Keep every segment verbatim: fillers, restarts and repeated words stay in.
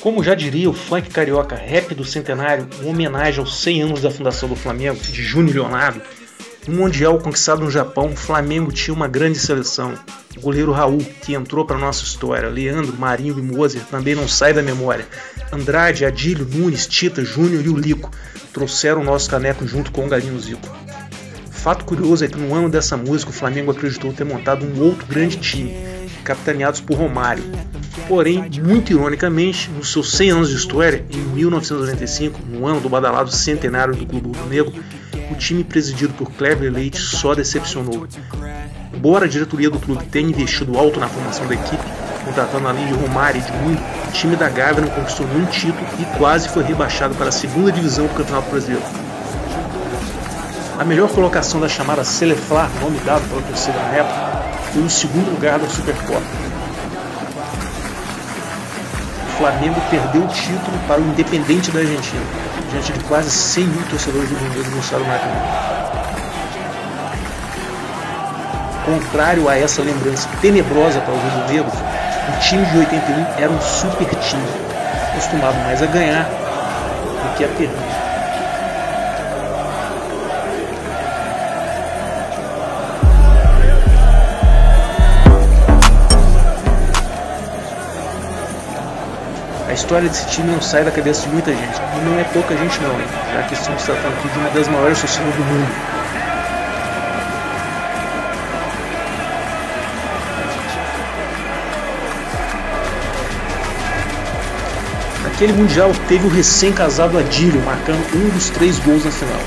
Como já diria o funk carioca, rap do Centenário, uma homenagem aos cem anos da fundação do Flamengo, de Júnior Leonardo. No Mundial conquistado no Japão, o Flamengo tinha uma grande seleção. O goleiro Raul, que entrou para nossa história, Leandro, Marinho e Mozer também não sai da memória. Andrade, Adílio, Nunes, Tita, Júnior e o Lico trouxeram o nosso caneco junto com o galinho Zico. Fato curioso é que no ano dessa música o Flamengo acreditou ter montado um outro grande time, capitaneados por Romário. Porém, muito ironicamente, nos seus cem anos de história, em mil novecentos e noventa e cinco, no ano do badalado centenário do Clube Rubro-Negro, o time presidido por Clever Leite só decepcionou. Embora a diretoria do clube tenha investido alto na formação da equipe, contratando além de Romário e Edmundo, o time da Gávea não conquistou nenhum título e quase foi rebaixado para a segunda divisão do Campeonato Brasileiro. A melhor colocação da chamada Seleflar, nome dado pela torcida na época, foi o segundo lugar da Supercopa. O Flamengo perdeu o título para o Independiente da Argentina, diante de quase cem mil torcedores do Rubro-Negro no estado do Maracanã. Contrário a essa lembrança tenebrosa para o Rubro-Negro, o time de oitenta e um era um super time, acostumado mais a ganhar do que a perder. A história desse time não sai da cabeça de muita gente, e não é pouca gente não, já que estamos tratando aqui de uma das maiores torcidas do mundo. Naquele Mundial teve o recém-casado Adílio marcando um dos três gols na final.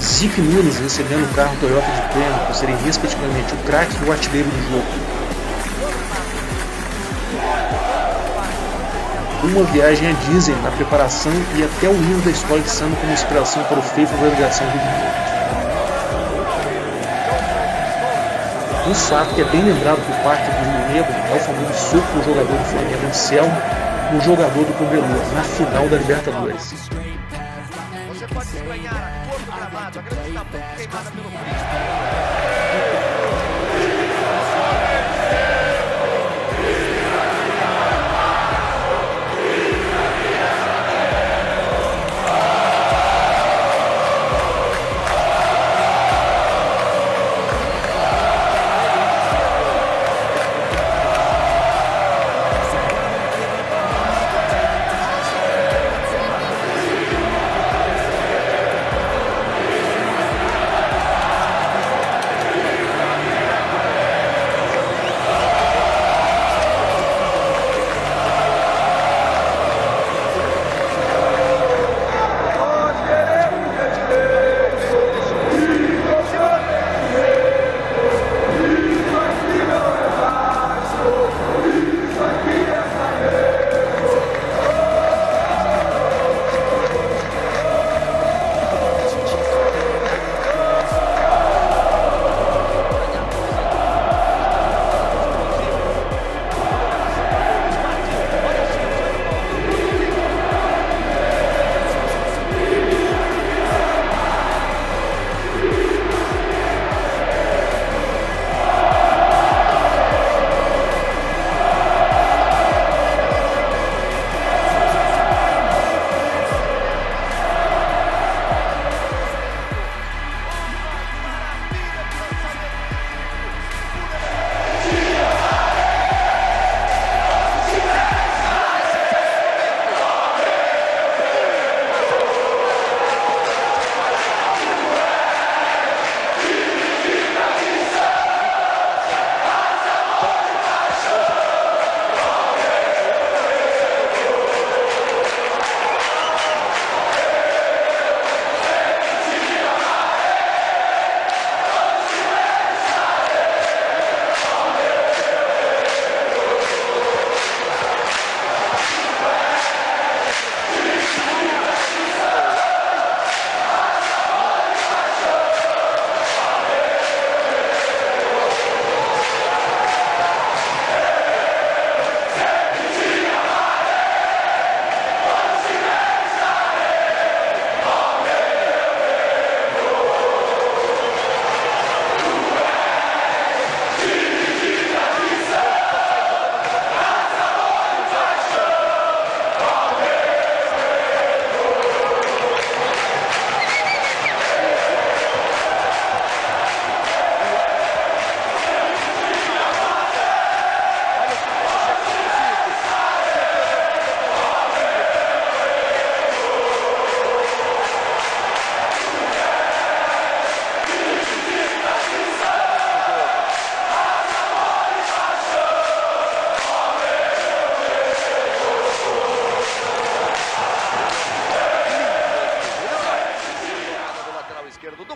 Zico e Nunes recebendo o carro Toyota de prêmio por serem respectivamente o craque e o artilheiro do jogo. Uma viagem a Disney na preparação e até o hino da escola de samba como inspiração para o feito da delegação do Liverpool. Um fato que é bem lembrado por parte do Júnior Leonardo é o famoso soco do jogador do Flamengo Anselmo no jogador do Cobreloa na final da Libertadores.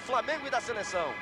Flamengo e da seleção.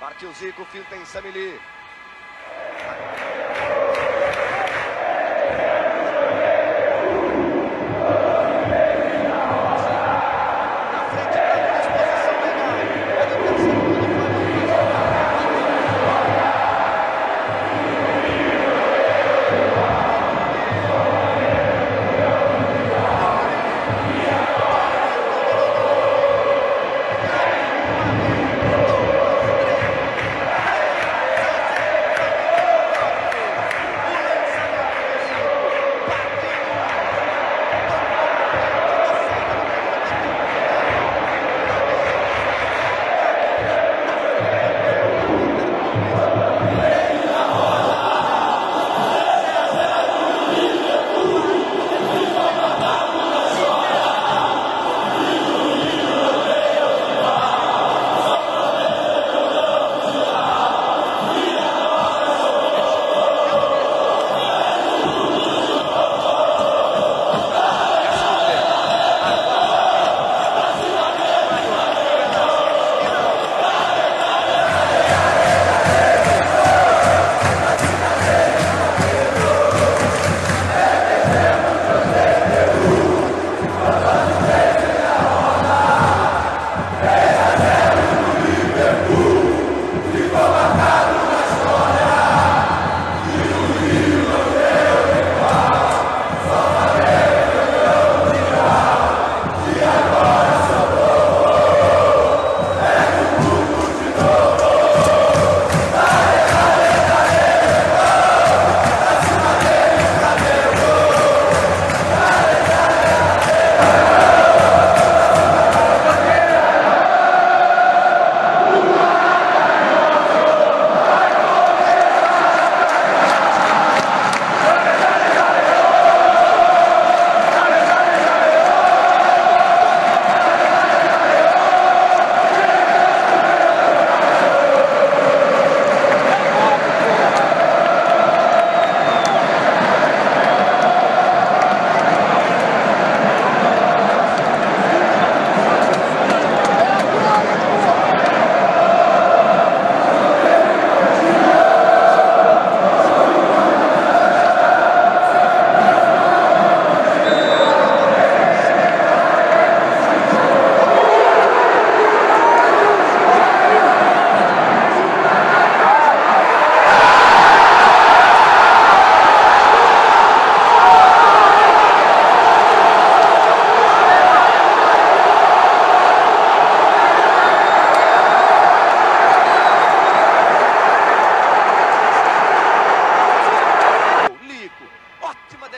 Partiu Zico, finta em Samili.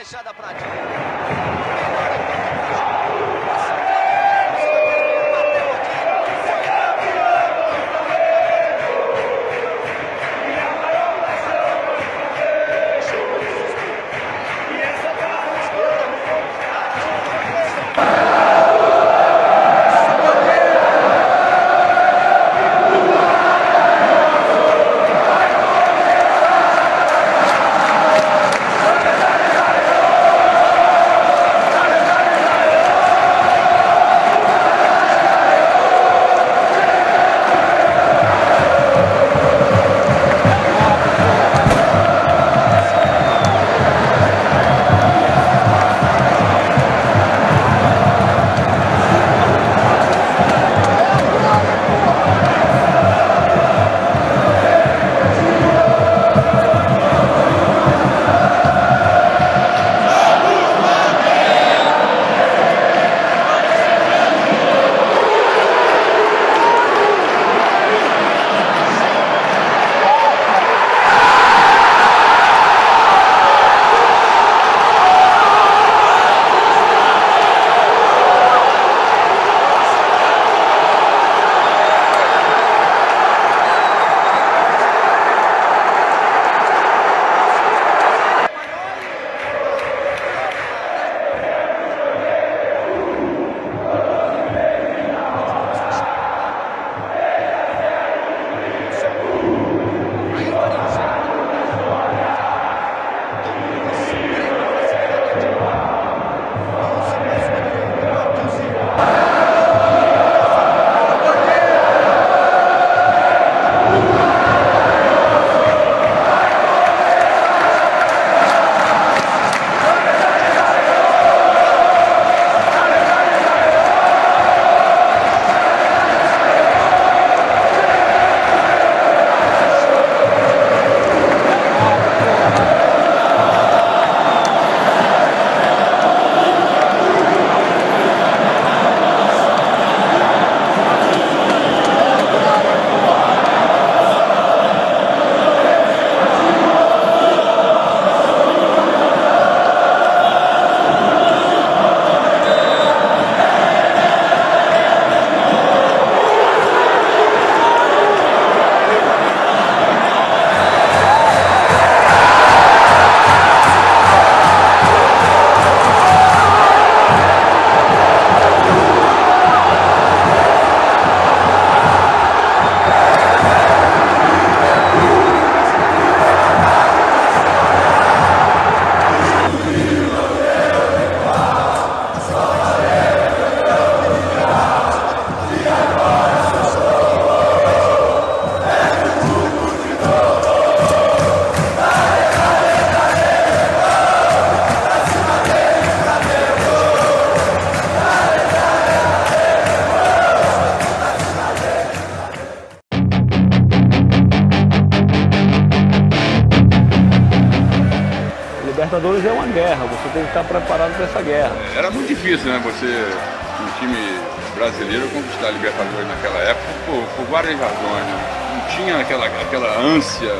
Baixada para Libertadores é uma guerra, você tem que estar preparado para essa guerra. Era muito difícil, né, você, um time brasileiro, conquistar a Libertadores naquela época, por, por várias razões, né? Não tinha aquela, aquela ânsia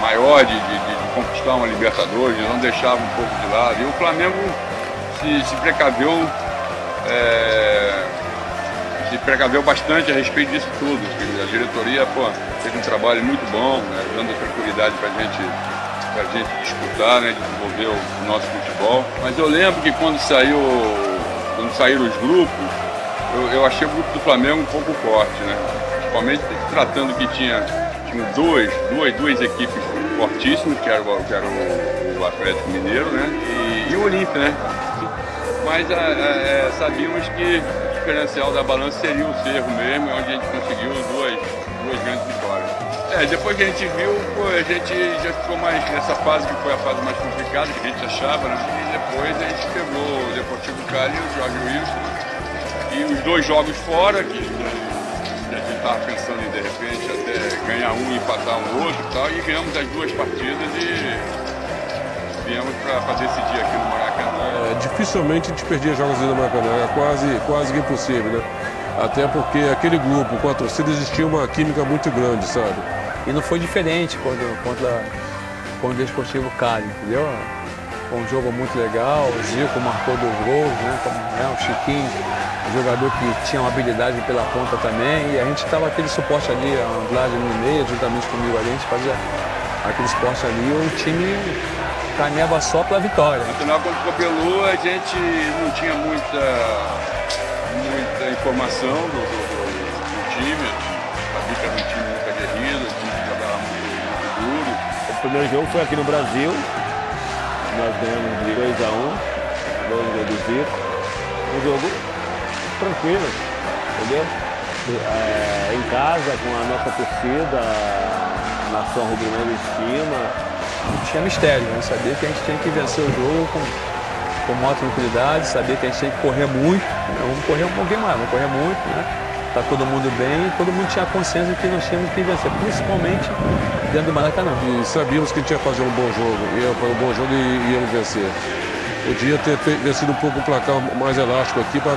maior de, de, de conquistar uma Libertadores, não deixava um pouco de lado. E o Flamengo se, se precaveu, é, se precaveu bastante a respeito disso tudo. A diretoria, pô, fez um trabalho muito bom, né, dando tranquilidade para a gente... para a gente disputar, né, desenvolver o nosso futebol. Mas eu lembro que quando saiu, quando saíram os grupos, eu, eu achei o grupo do Flamengo um pouco forte, né? Principalmente tratando que tinha, tinha dois, duas, duas equipes fortíssimas, que era, que era o, o Atlético Mineiro, né, e, e o Olímpico, né? Mas a, a, a, sabíamos que o diferencial da balança seria o Cerro mesmo, onde a gente conseguiu duas, duas grandes vitórias. É, depois que a gente viu, pô, a gente já ficou mais nessa fase que foi a fase mais complicada, que a gente achava, né? E depois a gente pegou o Deportivo Cali, o Jorge Wilson, e os dois jogos fora, que, que a gente estava pensando em, de repente, até ganhar um e empatar um outro e tal, e ganhamos as duas partidas e viemos para decidir aqui no Maracanã. É, dificilmente a gente perdia jogos no Maracanã, era quase, quase impossível, né? Até porque aquele grupo, com a torcida, existia uma química muito grande, sabe? E não foi diferente quando, contra, contra o Desportivo Cali, entendeu? Foi um jogo muito legal, o Zico marcou dois gols, né? Como, né? O Chiquinho, um jogador que tinha uma habilidade pela ponta também, e a gente estava aquele suporte ali, a Andrade no meio, juntamente comigo, a gente fazia aquele suporte ali, o time caminhava só pela vitória. Afinal, contra o Cobreloa, a gente não tinha muita, muita informação do, do, do, do time, sabia que era um time muito aguerrido, o time jogava muito duro. O primeiro jogo foi aqui no Brasil. Nós ganhamos de dois a um, dois gols do Zico. Um jogo tranquilo, entendeu? É, em casa, com a nossa torcida, a nação rubro-negra em cima. Não tinha mistério, né? Sabia que a gente tinha que vencer o jogo com, com maior tranquilidade, sabia que a gente tinha que correr muito. Né? Vamos correr um pouquinho mais, vamos correr muito, né? Tá todo mundo bem, todo mundo tinha consciência que nós tínhamos que vencer, principalmente dentro do Maracanã. E sabíamos que a gente ia fazer um bom jogo, ia fazer um bom jogo e íamos vencer. Podia ter vencido um pouco o placar mais elástico aqui para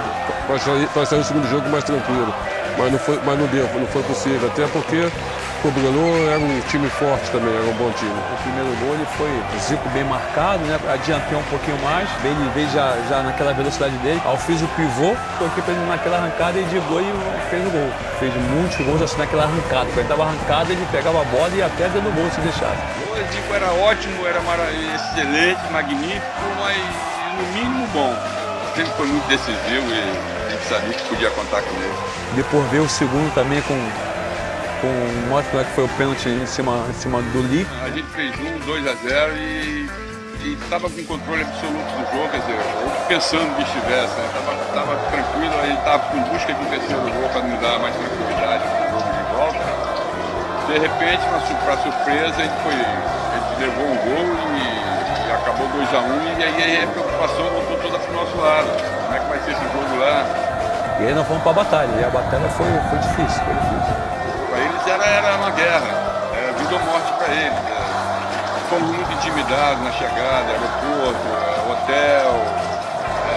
sair, sair o segundo jogo mais tranquilo, mas não, foi, mas não deu, não foi possível, até porque o Cobreloa era um time forte também, era um bom time. O primeiro gol ele foi o Zico bem marcado, né? Adiantei um pouquinho mais, ele veio já, já naquela velocidade dele. Ao fiz o pivô, toquei pra ele naquela arrancada e de gol e fez o gol. Fez muitos gols assim naquela arrancada. Quando ele dava arrancada, ele pegava a bola e até dentro do gol se deixava. O Zico era ótimo, era excelente, magnífico, mas no mínimo bom. Sempre foi muito decisivo e a gente sabia que podia contar com ele. Depois veio o segundo também com... com o moto que foi o pênalti em cima, em cima do Lico. A gente fez um, dois a zero e estava com controle absoluto do jogo, quer dizer, pensando que estivesse, estava né? tranquilo, a gente estava com busca de um terceiro gol para nos dar mais tranquilidade no jogo de volta. De repente, para surpresa, a gente, foi, a gente levou um gol e, e acabou dois a um e aí a preocupação voltou toda para o nosso lado. Como é que vai ser esse jogo lá? E aí nós fomos para a batalha, e a batalha foi, foi difícil, foi difícil. Era, era uma guerra, era vida ou morte para ele. É, fomos muito intimidados na chegada, aeroporto, é, hotel, é,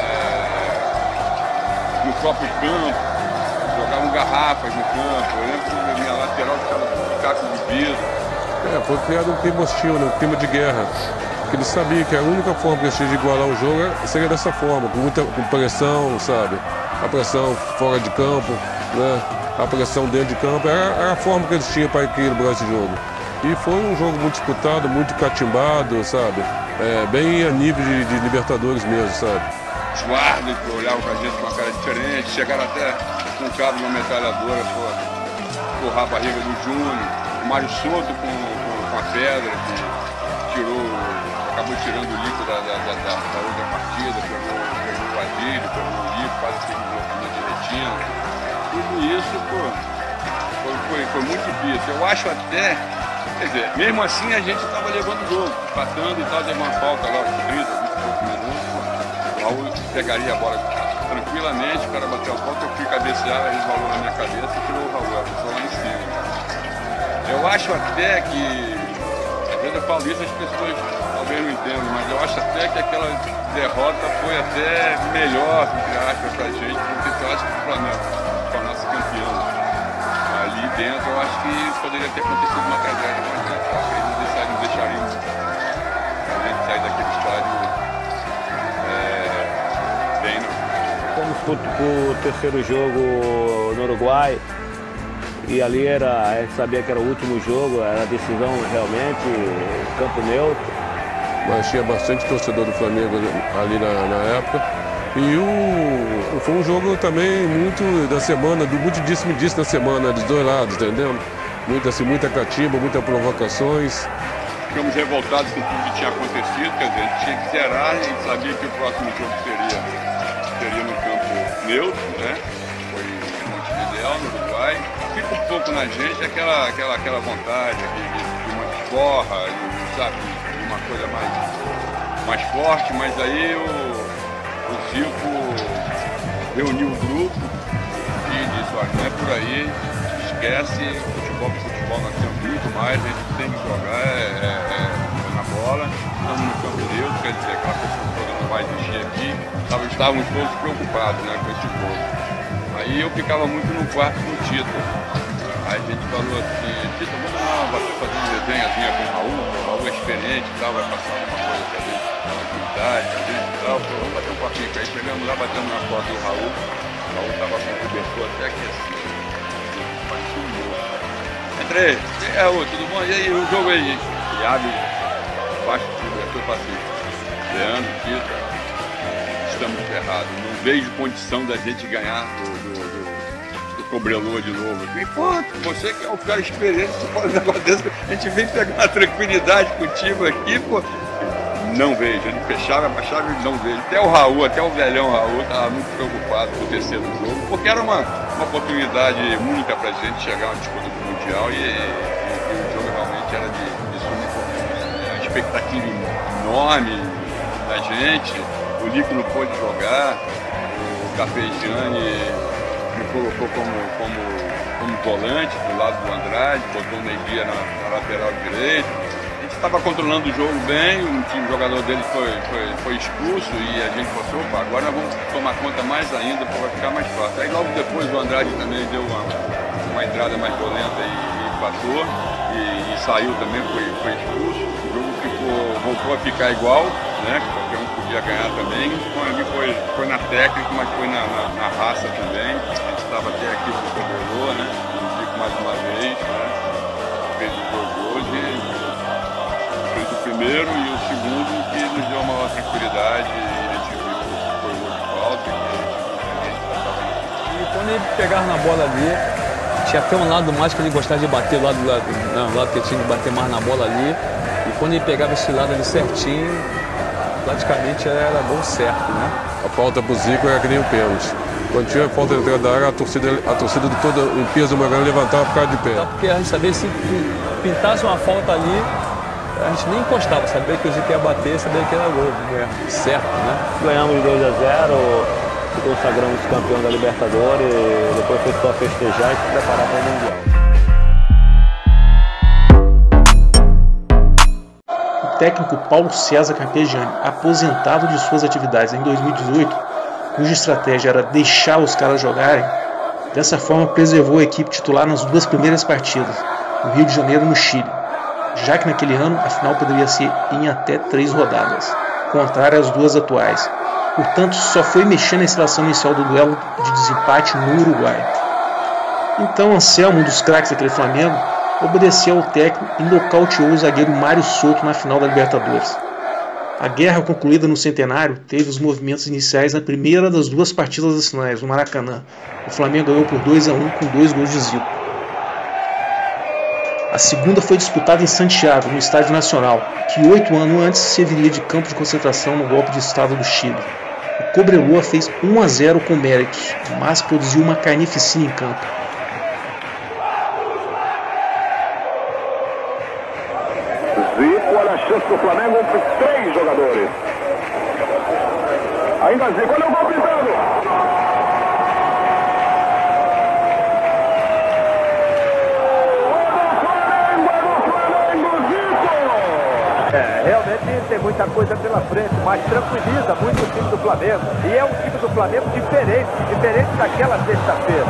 no próprio campo, jogavam garrafas no campo. Eu lembro que minha lateral ficava com caco de vidro. É, foi criado um clima hostil, um clima de guerra. Porque ele sabia que a única forma que eles tinham de igualar o jogo seria dessa forma, com muita com pressão, sabe? A pressão fora de campo, né? A pressão dentro de campo, era, era a forma que eles tinham para equilibrar esse jogo. E foi um jogo muito disputado, muito catimbado, sabe? É, bem a nível de, de Libertadores mesmo, sabe? Os guardas que olhavam para a gente com uma cara diferente, chegaram até com um cabo de uma metralhadora para empurrar a barriga do Júnior. O Mário Soto com, com, com a pedra, que tirou, acabou tirando o Lico da, da, da, da, da outra partida, pegou, pegou o Adílio, pegou o Lico, quase fez um movimento de retina. Tudo isso, pô, foi, foi, foi muito difícil. Eu acho até, quer dizer, mesmo assim a gente estava levando o jogo, empatando e tal, deu uma falta lá, trinta, vinte e poucos minutos. O Raul pegaria a bola tranquilamente, o cara bateu a falta, eu fui cabecear, ele rolou na minha cabeça e tirou o Raul, a pessoa lá em cima. Eu acho até que, às vezes eu falo isso, as pessoas talvez não entendam, mas eu acho até que aquela derrota foi até melhor, entre aspas, pra gente, do que eu acho que o Flamengo. Ali dentro, eu acho que poderia ter acontecido uma tragédia, mas né? Eles não deixariam a gente sair daquele estádio é, bem, não. Fomos para o terceiro jogo no Uruguai e ali era, a gente sabia que era o último jogo, era a decisão realmente, campo neutro. Mas tinha bastante torcedor do Flamengo ali na, na época. E o, foi um jogo também muito da semana, do muito disse-me-disse da semana, dos dois lados, entendeu? Muita, assim, muita catimba, muitas provocações. Ficamos revoltados com tudo que tinha acontecido, quer dizer, a gente tinha que zerar, a gente sabia que o próximo jogo seria, seria no campo neutro, né? Foi em Montevidéu, no Uruguai. Fica um pouco na gente aquela, aquela, aquela vontade de, de uma escorra, de, sabe, de uma coisa mais, mais forte, mas aí o... O Zico reuniu o grupo e disse, olha, não é por aí, esquece, futebol, futebol nós temos muito mais, a gente tem que jogar é, é, na bola, estamos no campo neutro, quer dizer, aquela pessoa toda não vai existir aqui, estávamos todos preocupados né, com esse jogo. Aí eu ficava muito no quarto do Tita, aí a gente falou assim, Tita, vamos lá, vai fazer uma resenhazinha com o Raul, o Raul é experiente e tal, vai passar alguma coisa pra gente. Chegamos lá, batemos na porta do Raul. O Raul estava com o cobertor até aqui assim. Parecia um gol. Entrei. E aí, Raul, tudo bom? E aí, o jogo aí, gente? E abre, baixo do cobertor, passei. Leandro, Tita, estamos ferrados. Não vejo condição da gente ganhar do, do, do, do Cobreloa de novo. Enquanto você que é um cara experiente, você fala um negócio desse, a gente vem pegar uma tranquilidade contigo aqui, pô. Não vejo, ele fechava, baixava e não vejo. Até o Raul, até o velhão Raul estava muito preocupado com o terceiro jogo, porque era uma, uma oportunidade única para a gente chegar a uma disputa do Mundial e, e, e o jogo realmente era de, de suma importância. A expectativa enorme da gente, o Lico não pôde jogar, o Carpegiani me colocou como, como, como volante do lado do Andrade, botou o Neguia na, na lateral direita. Estava controlando o jogo bem, o, time, o jogador dele foi, foi, foi expulso e a gente passou, opa, agora nós vamos tomar conta mais ainda, porque vai ficar mais fácil. Aí logo depois o Andrade também deu uma, uma entrada mais violenta e, e passou, e, e saiu também, foi, foi expulso. O jogo ficou, voltou a ficar igual, né, qualquer um podia ganhar também. Foi, foi, foi na técnica, mas foi na, na, na raça também. A gente estava até aqui com o Cobreloa, né, o Zico mais uma vez, né, fez o jogo hoje. Primeiro e o segundo que nos deu uma tranquilidade e a gente viu que foi o de falta e a gente tratava. E quando ele pegava na bola ali, tinha até um lado mais que ele gostava de bater, o lado, não, o lado que tinha de bater mais na bola ali. E quando ele pegava esse lado ali certinho, praticamente era gol certo, né? A falta pro Zico era que nem o pênalti. Quando tinha falta de entrada da área, a torcida, a torcida de todo o peso do Marinho levantava por causa de pé. Porque a gente sabia se pintasse uma falta ali, a gente nem encostava, sabia que o Zico ia bater, sabia que era gol, né? Certo, né? Ganhamos dois a zero, consagramos campeão da Libertadores, e depois foi só festejar e se preparar para o Mundial. O técnico Paulo César Carpegiani, aposentado de suas atividades em dois mil e dezoito, cuja estratégia era deixar os caras jogarem, dessa forma preservou a equipe titular nas duas primeiras partidas, no Rio de Janeiro e no Chile, já que naquele ano a final poderia ser em até três rodadas, contrária às duas atuais. Portanto, só foi mexer na escalação inicial do duelo de desempate no Uruguai. Então Anselmo, um dos craques daquele Flamengo, obedeceu ao técnico e nocauteou o zagueiro Mário Soto na final da Libertadores. A guerra concluída no Centenário teve os movimentos iniciais na primeira das duas partidas das finais, no Maracanã. O Flamengo ganhou por dois a um com dois gols de Zico. A segunda foi disputada em Santiago, no Estádio Nacional, que oito anos antes serviria de campo de concentração no golpe de Estado do Chile. O Cobreloa fez um a zero com o Méritos, mas produziu uma carnificina em campo. Zico, olha a chance do Flamengo entre três jogadores. Ainda Zico, olha o gol gritando! É, realmente tem muita coisa pela frente, mas tranquiliza muito o time do Flamengo. E é um time do Flamengo diferente, diferente daquela sexta-feira.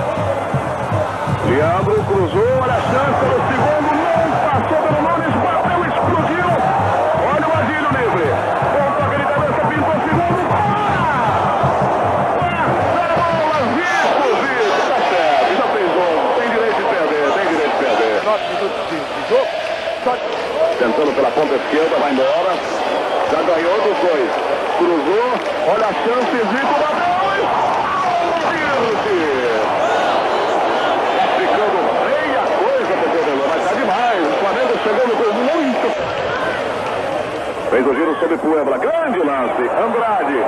Leandro cruzou, olha a chance do segundo, não passou pelo Nunes, bateu, explodiu. Olha o Adílio livre. Ponto aquele cabeça, pintou o segundo. Para! Zico, Zico, tá certo, já fez um. Tem direito de perder, tem direito de perder. Nove minutos de jogo, só que... Tentando pela ponta esquerda, vai embora. Já ganhou dos dois. Cruzou, olha a chance, Zico bateu! Tá ficando meia coisa pro Cobreloa, mas tá demais. O Flamengo chegando com muito. Fez o giro sobre Puebla. Grande lance, Andrade.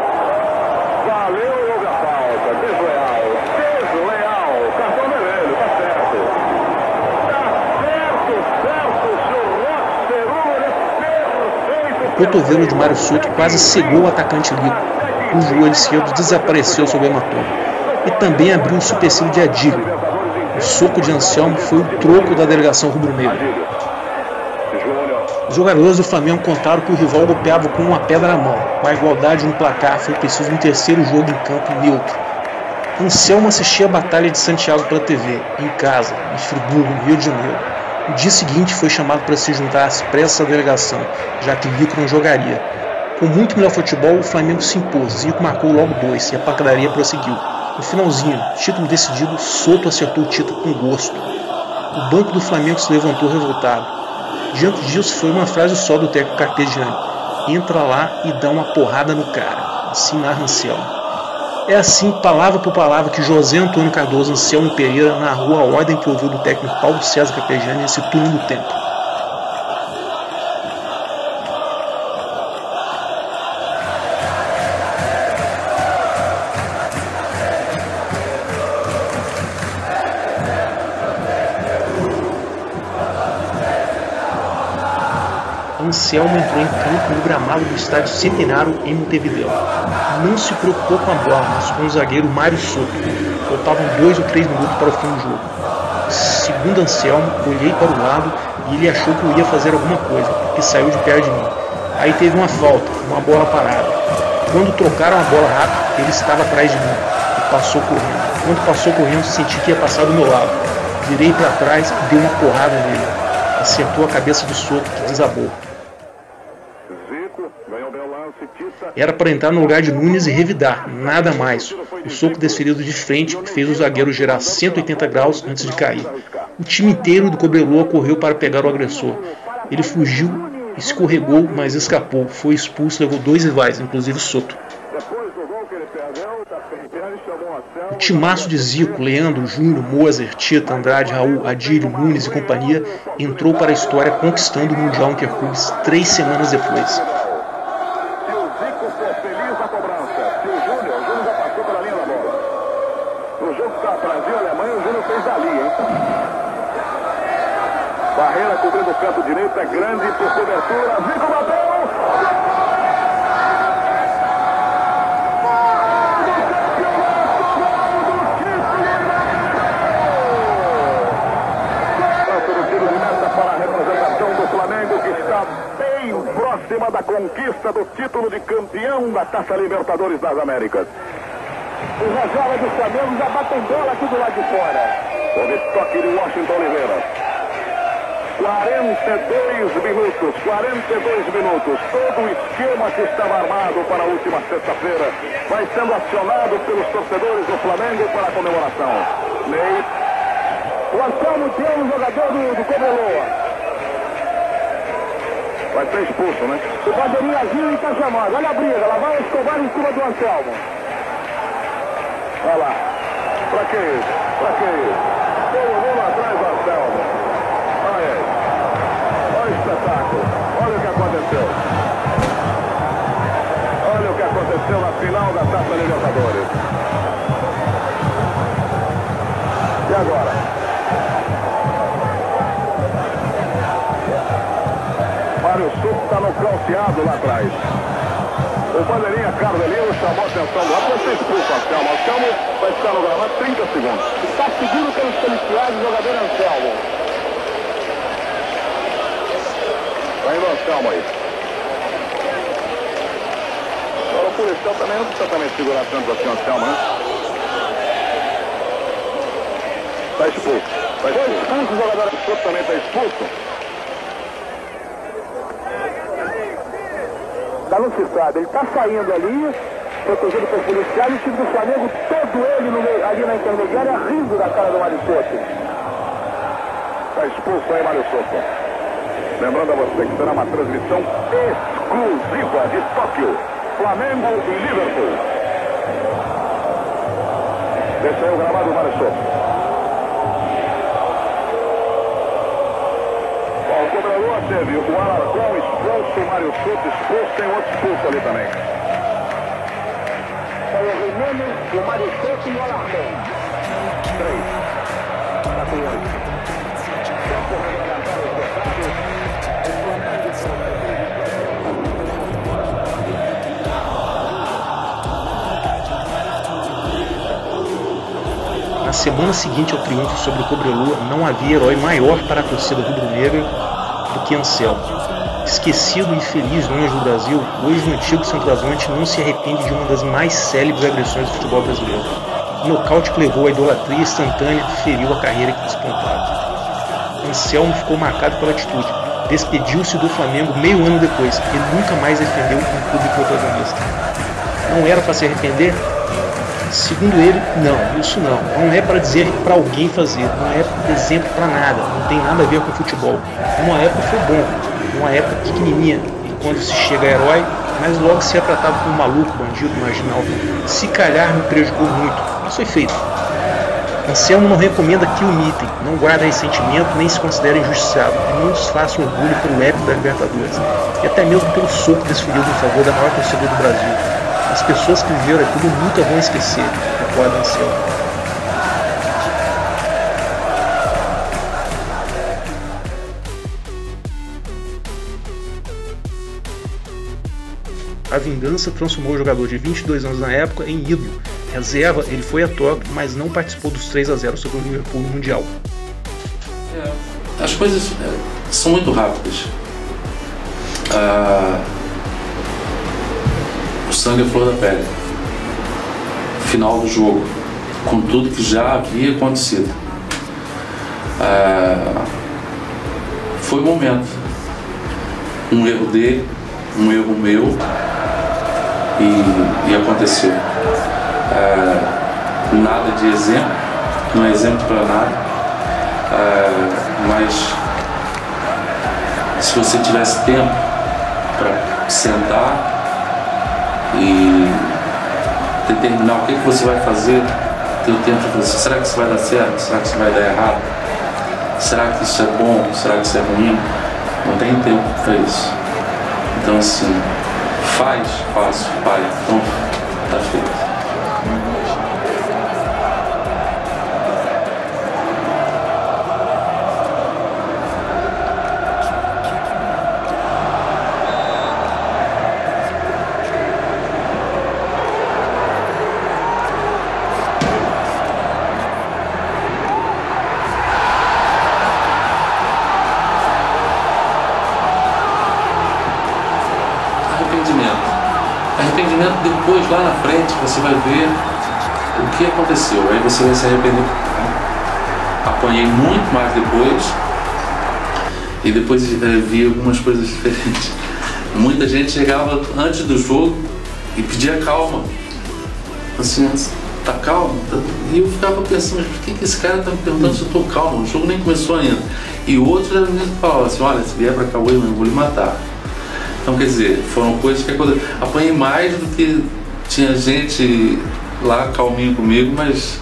Valeu o gol da falta. Desleal, desleal. Cartão vermelho, tá certo. Tá certo, certo, senhor. O cotovelo de Mário Soto quase cegou o atacante Lico, cujo joelho esquerdo desapareceu sob o hematoma, e também abriu o supercílio de Adílio. O soco de Anselmo foi o troco da delegação rubro-negra. Os jogadores do Flamengo contaram que o rival golpeava com uma pedra na mão. Com a igualdade no placar, foi preciso um terceiro jogo em campo neutro. Anselmo assistia a Batalha de Santiago pela T V, em casa, em Friburgo, no Rio de Janeiro. No dia seguinte foi chamado para se juntar às pressas da delegação, já que Lico não jogaria. Com muito melhor futebol, o Flamengo se impôs. Zico marcou logo dois e a pancadaria prosseguiu. No finalzinho, título decidido, Soto acertou o título com gosto. O banco do Flamengo se levantou revoltado. Diante disso foi uma frase só do técnico Carpegiani: entra lá e dá uma porrada no cara. Assim narra Anselmo. É assim, palavra por palavra, que José Antônio Cardoso Anselmo Pereira narrou a ordem que ouviu do técnico Paulo César Carpegiani nesse turno do tempo. Anselmo entrou em campo no gramado do estádio Centenário em Montevideo. Não se preocupou com a bola, mas com o zagueiro Mário Soto. Faltavam dois ou três minutos para o fim do jogo. Segundo Anselmo, olhei para o lado e ele achou que eu ia fazer alguma coisa, porque saiu de perto de mim. Aí teve uma falta, uma bola parada. Quando trocaram a bola rápido, ele estava atrás de mim e passou correndo. Quando passou correndo, senti que ia passar do meu lado. Virei para trás e dei uma porrada nele. Acertou a cabeça do Soto, que desabou. Era para entrar no lugar de Nunes e revidar, nada mais. O soco desferido de frente fez o zagueiro girar cento e oitenta graus antes de cair. O time inteiro do Cobreloa correu para pegar o agressor. Ele fugiu, escorregou, mas escapou. Foi expulso, levou dois rivais, inclusive Soto. O timaço de Zico, Leandro, Júnior, Mozer, Tita, Andrade, Raul, Adílio, Nunes e companhia entrou para a história conquistando o Mundial Interclubes três semanas depois. Barreira cobrindo o canto direito, é grande por cobertura, Zico bateu! Gol do tiro de meta para a representação do Flamengo, que está bem próxima da conquista do título de campeão da Taça Libertadores das Américas. Os rajolas do Flamengo já batem bola aqui do lado de fora. Houve toque de Washington Oliveira. quarenta e dois minutos, quarenta e dois minutos, todo o esquema que estava armado para a última sexta-feira vai sendo acionado pelos torcedores do Flamengo para a comemoração. Leite, o Anselmo tem um jogador do, do Cobreloa. Vai ser expulso, né? O bandeirinha Adílio está chamando, olha a briga, ela vai escovar em cima do Anselmo. Olha lá, pra que isso, pra que isso? Todo mundo atrás do Anselmo. Olha o que aconteceu. Olha o que aconteceu na final da Taça Libertadores. E agora? Mário Soto está nocauteado lá atrás. O bandeirinha Carvelinho chamou a atenção do árbitro. Você expulsa Anselmo. Anselmo vai ficar no gramado trinta segundos. Está seguindo pelos policiais o jogador Anselmo. Vai no Anselmo aí. Agora o policial também não precisa também segurar tanto assim o Anselmo, né? Tá expulso. Tá expulso. O jogador do Soto também tá expulso. Tá lançado, ele tá saindo ali, protegido pelo policial, e o time do Flamengo, todo ele no meio, ali na intermediária, rindo da cara do Mário Soto. Tá expulso aí, Mário Soto. Lembrando a você que será uma transmissão exclusiva de Tóquio, Flamengo e Liverpool. Deixa aí o gramado do Mário Soto. Bom, o Cobreloa teve o Alarcão expulso, o Mário Soto expulso, tem outro expulso ali também. Saiu o Nunes, o Mário Soto e o Alarcão. Três. Tá com oito. Na semana seguinte ao triunfo sobre o Cobreloa, não havia herói maior para a torcida rubro-negra do que Anselmo. Esquecido e infeliz longe do Brasil, hoje o antigo centroavante não se arrepende de uma das mais célebres agressões do futebol brasileiro. O nocaute que levou à idolatria instantânea feriu a carreira que despontava. Anselmo ficou marcado pela atitude, despediu-se do Flamengo meio ano depois e nunca mais defendeu um clube protagonista. Não era para se arrepender? Segundo ele, não, isso não. Não é para dizer para alguém fazer, não é exemplo para nada, não tem nada a ver com futebol. Uma época foi bom, uma época pequenininha, e quando se chega a herói, mas logo se é tratado como maluco, bandido, marginal. Se calhar me prejudicou muito, mas foi feito. Anselmo não recomenda que o mitem, não guarda ressentimento nem se considera injustiçado, não desfaça o orgulho pelo épico da Libertadores, e até mesmo pelo soco desferido em favor da maior torcida do Brasil. As pessoas que viveram aquilo nunca vão esquecer, recorda Anselmo. A vingança transformou o jogador de vinte e dois anos na época em ídolo. Reserva, ele foi a Tóquio, mas não participou dos três a zero sobre o Liverpool no Mundial. É, as coisas é, são muito rápidas. Ah, o sangue é flor da pele. Final do jogo, com tudo que já havia acontecido. Ah, foi o momento. Um erro dele, um erro meu, e, e aconteceu. Uh, nada de exemplo, não é exemplo para nada, uh, mas se você tivesse tempo para sentar e determinar o que, que você vai fazer, ter o tempo de fazer, será que isso vai dar certo, será que isso vai dar errado, será que isso é bom, será que isso é ruim, não tem tempo para isso. Então assim, faz, faço, pai, então tá feito. Depois, lá na frente, você vai ver o que aconteceu. Aí você vai se arrepender. Apanhei muito mais depois. E depois é, vi algumas coisas diferentes. Muita gente chegava antes do jogo e pedia calma. Assim, tá calmo? Tá... E eu ficava pensando, por que, que esse cara tá me perguntando se eu tô calmo? O jogo nem começou ainda. E outros eram mesmo falavam assim, olha, se vier pra cá hoje, eu vou lhe matar. Então, quer dizer, foram coisas que aconteceram. Apanhei mais do que tinha gente lá calminho comigo, mas...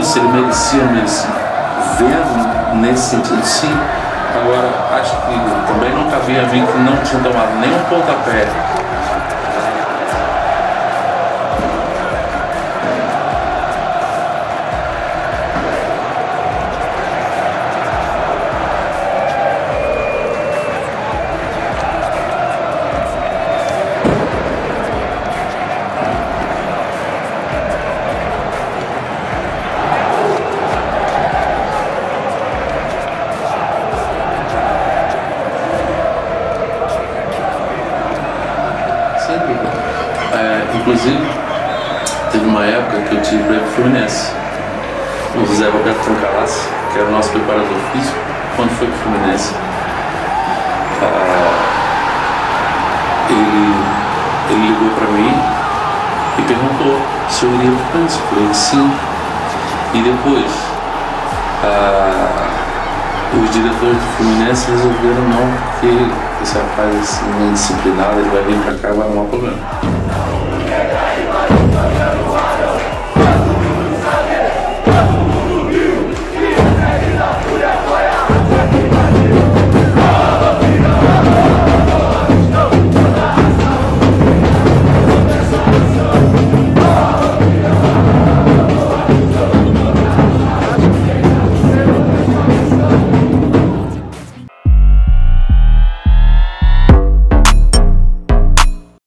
se ele merecia ou merecia, vendo nesse sentido sim. Agora, acho que também nunca havia vindo que não tinha tomado nenhum pontapé. Inclusive, teve uma época que eu tive para o Fluminense. O José Roberto Francalassi, que era o nosso preparador físico, quando foi para o Fluminense. Ah, ele, ele ligou para mim e perguntou se eu iria para o Fluminense. Eu falei sim. E depois, ah, os diretores do Fluminense resolveram não, porque esse rapaz assim, não é disciplinado, ele vai vir para cá e vai arrumar problema.